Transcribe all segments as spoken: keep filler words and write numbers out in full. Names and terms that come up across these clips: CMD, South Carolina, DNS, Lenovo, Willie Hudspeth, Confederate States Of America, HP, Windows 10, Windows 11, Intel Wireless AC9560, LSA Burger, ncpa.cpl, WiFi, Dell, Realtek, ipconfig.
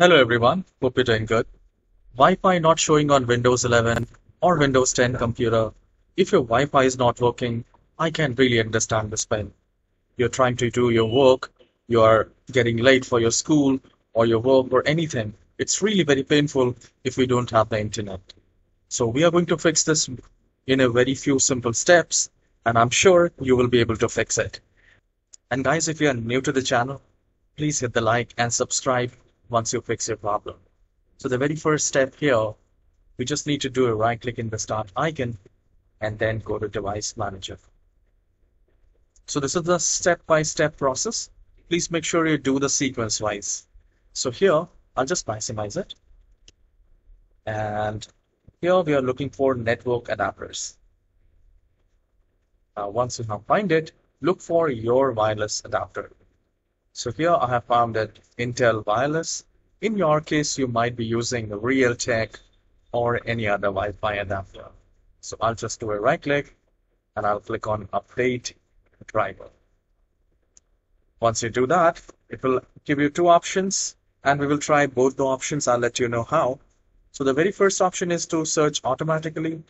Hello everyone, hope you're doing good. Wi-Fi not showing on Windows eleven or Windows ten computer. If your Wi-Fi is not working, I can really understand this pain. You're trying to do your work, you are getting late for your school or your work or anything. It's really very painful if we don't have the internet. So we are going to fix this in a very few simple steps, and I'm sure you will be able to fix it. And guys, if you are new to the channel, please hit the like and subscribe once you fix your problem. So the very first step here, we just need to do a right click in the start icon and then go to device manager. So this is the step-by-step process. Please make sure you do the sequence wise. So here, I'll just maximize it. And here we are looking for network adapters. Now, once you now find it, look for your wireless adapter. So here I have found that Intel Wireless. In your case, you might be using Realtek or any other Wi-Fi adapter. So I'll just do a right click and I'll click on Update Driver. Once you do that, it will give you two options and we will try both the options. I'll let you know how. So the very first option is to search automatically.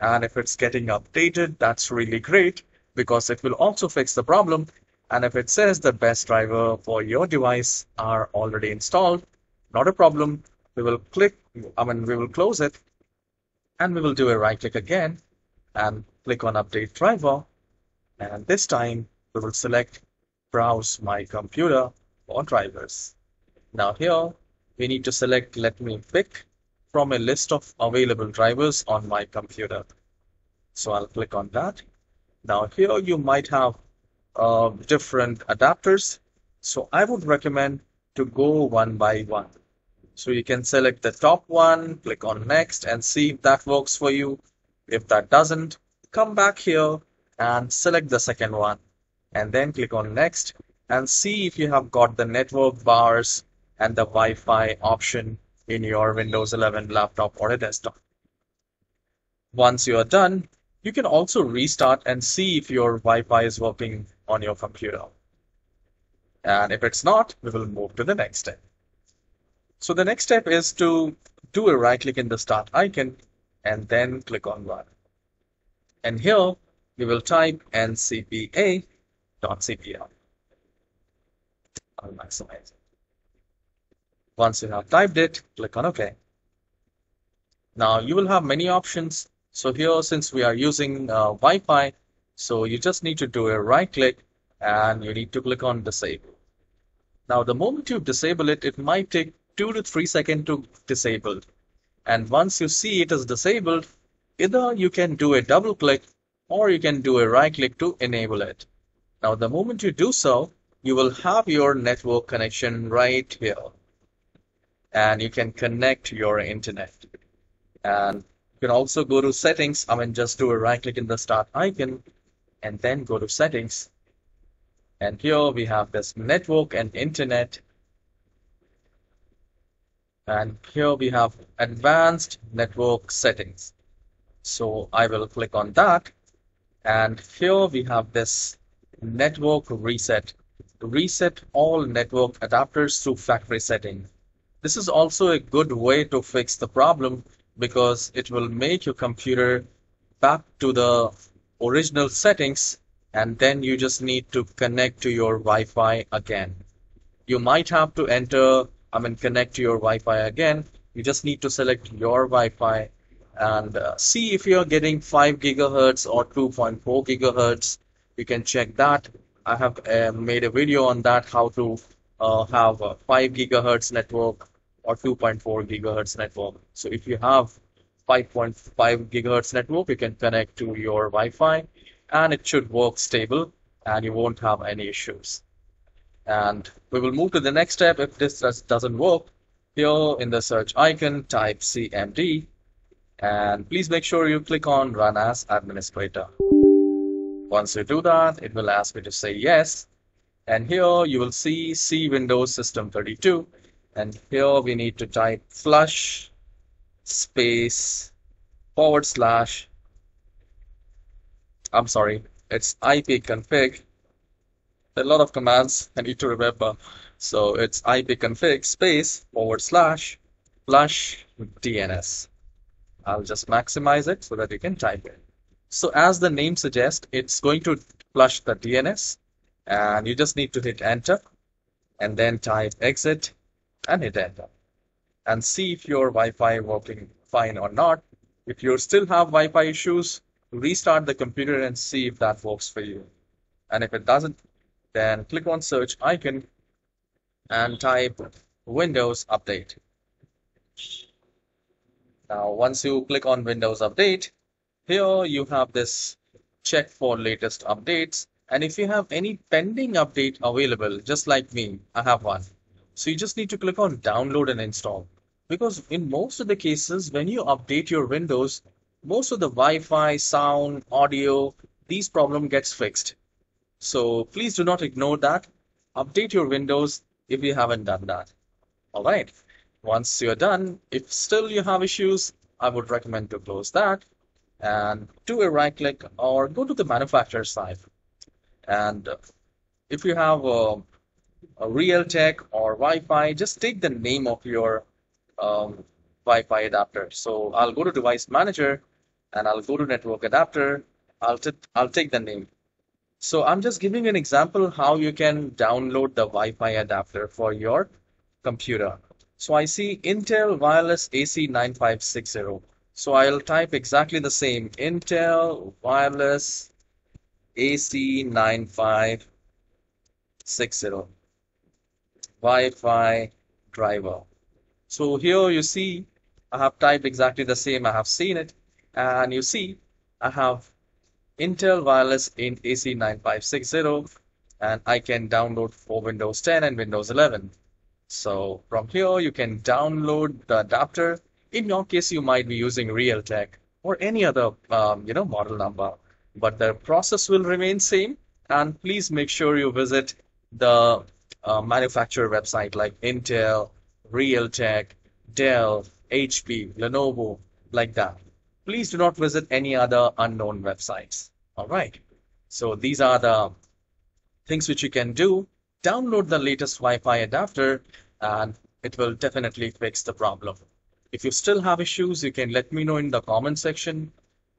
And if it's getting updated, that's really great because it will also fix the problem. And if it says the best driver for your device are already installed, not a problem. We will click, I mean, we will close it and we will do a right click again and click on update driver. And this time we will select browse my computer for drivers. Now here we need to select, let me pick from a list of available drivers on my computer. So I'll click on that. Now here you might have Uh, different adapters, so I would recommend to go one by one. So you can select the top one, click on next and see if that works for you. If that doesn't, come back here and select the second one and then click on next and see if you have got the network bars and the Wi-Fi option in your Windows eleven laptop or a desktop. Once you are done, you can also restart and see if your Wi-Fi is working on your computer. And if it's not, we will move to the next step. So the next step is to do a right click in the start icon and then click on run. And here we will type N C P A dot C P L. I'll maximize it. Once you have typed it, click on OK. Now you will have many options. So here, since we are using uh, Wi-Fi, so you just need to do a right click and you need to click on disable. Now, the moment you disable it, it might take two to three seconds to disable. And once you see it is disabled, either you can do a double click or you can do a right click to enable it. Now, the moment you do so, you will have your network connection right here. And you can connect your internet. And you can also go to settings. I mean, just do a right click in the start icon and then go to settings. And here we have this network and internet. And here we have advanced network settings. So I will click on that. And here we have this network reset. Reset all network adapters to factory setting. This is also a good way to fix the problem, because it will make your computer back to the original settings and then you just need to connect to your Wi-Fi again. You might have to enter, I mean connect to your Wi-Fi again. You just need to select your Wi-Fi and uh, see if you're getting five gigahertz or two point four gigahertz. You can check that. I have uh, made a video on that, how to uh, have a five gigahertz network or two point four gigahertz network. So if you have five point five gigahertz network, you can connect to your Wi-Fi and it should work stable and you won't have any issues. And we will move to the next step. If this doesn't work, here in the search icon, type C M D and please make sure you click on Run as Administrator. Once you do that, it will ask you to say yes. And here you will see C Windows System thirty-two. And here we need to type flush space forward slash, I'm sorry, it's ipconfig. There are a lot of commands I need to remember. So it's ipconfig space forward slash flush D N S. I'll just maximize it so that you can type it. So as the name suggests, it's going to flush the D N S, and you just need to hit enter and then type exit and hit enter and see if your Wi-Fi working fine or not. If you still have Wi-Fi issues, restart the computer and see if that works for you. And if it doesn't, then click on search icon and type Windows Update. Now, once you click on Windows Update, here you have this check for latest updates. And if you have any pending update available, just like me, I have one. So you just need to click on download and install. Because in most of the cases, when you update your Windows, most of the Wi-Fi, sound, audio, these problem gets fixed. So please do not ignore that. Update your Windows if you haven't done that. All right. Once you're done, if still you have issues, I would recommend to close that and do a right click or go to the manufacturer side. And if you have a, a Realtek or Wi-Fi, just take the name of your um, Wi-Fi adapter. So I'll go to device manager and I'll go to network adapter. I'll, I'll take the name. So I'm just giving an example how you can download the Wi-Fi adapter for your computer. So I see Intel Wireless A C nine five six zero. So I'll type exactly the same, Intel Wireless A C nine five six zero Wi-Fi driver. So here you see I have typed exactly the same. I have seen it, and you see I have Intel Wireless A C nine five six zero, and I can download for Windows ten and Windows eleven. So from here you can download the adapter. In your case, you might be using Realtek or any other um, you know model number. But the process will remain same, and please make sure you visit the uh, manufacturer website like Intel, Realtek, Dell, H P, Lenovo, like that. Please do not visit any other unknown websites. All right. So these are the things which you can do. Download the latest Wi-Fi adapter, and it will definitely fix the problem. If you still have issues, you can let me know in the comment section.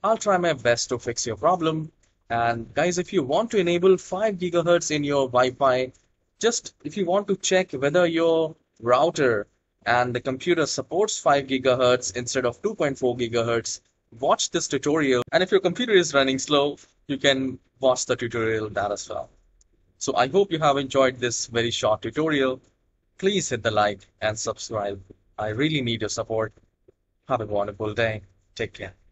I'll try my best to fix your problem. And guys, if you want to enable five gigahertz in your Wi-Fi, just if you want to check whether your router and the computer supports five gigahertz instead of two point four gigahertz, watch this tutorial. And if your computer is running slow, you can watch the tutorial that as well. So I hope you have enjoyed this very short tutorial. Please hit the like and subscribe. I really need your support. Have a wonderful day. Take care.